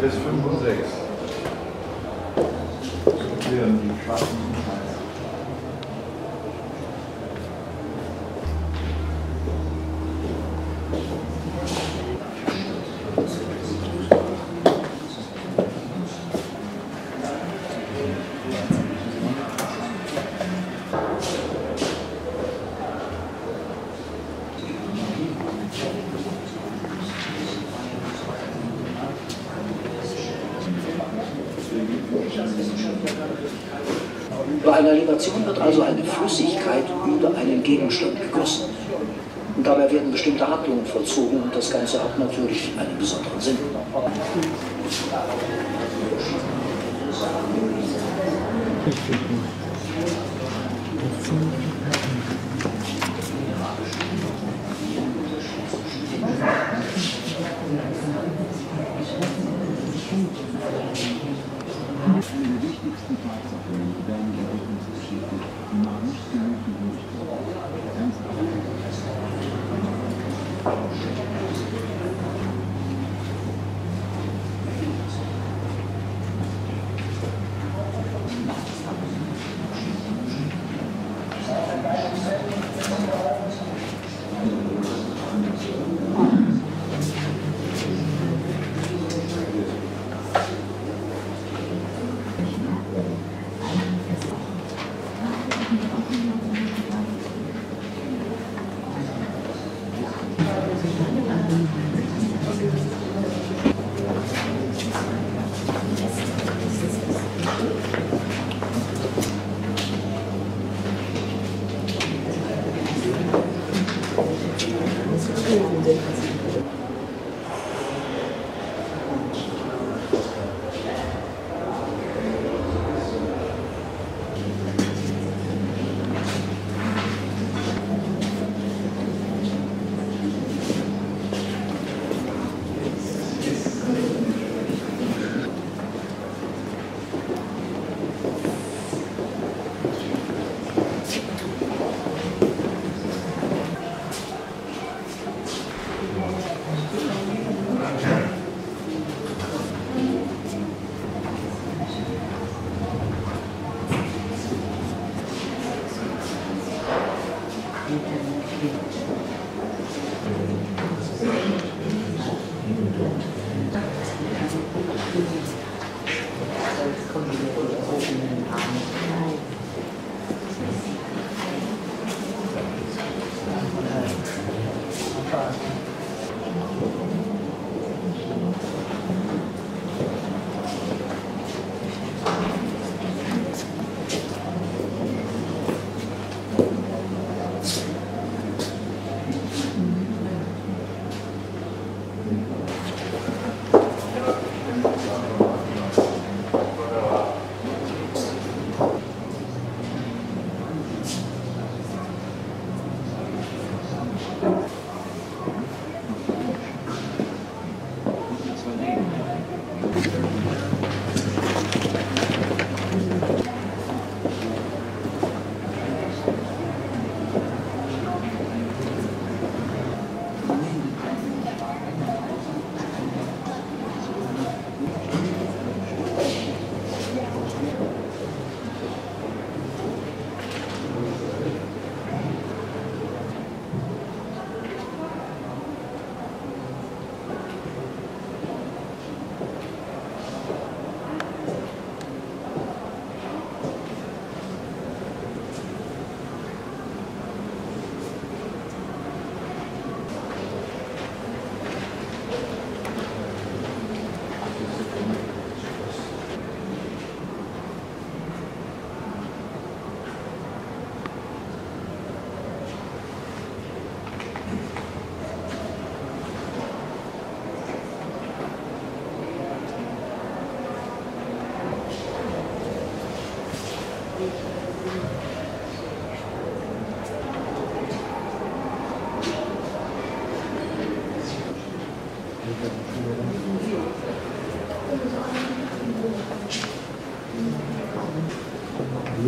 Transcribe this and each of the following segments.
Bis 5 und 6. Wir haben die schwarzen Kreise. Bei einer Libation wird also eine Flüssigkeit über einen Gegenstand gegossen. Und dabei werden bestimmte Handlungen vollzogen und das Ganze hat natürlich einen besonderen Sinn. Eine der wichtigsten Tatsachen der modernen Entwicklungsgeschichte, die noch nicht genug gewünscht wurde. Ganz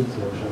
Policja, że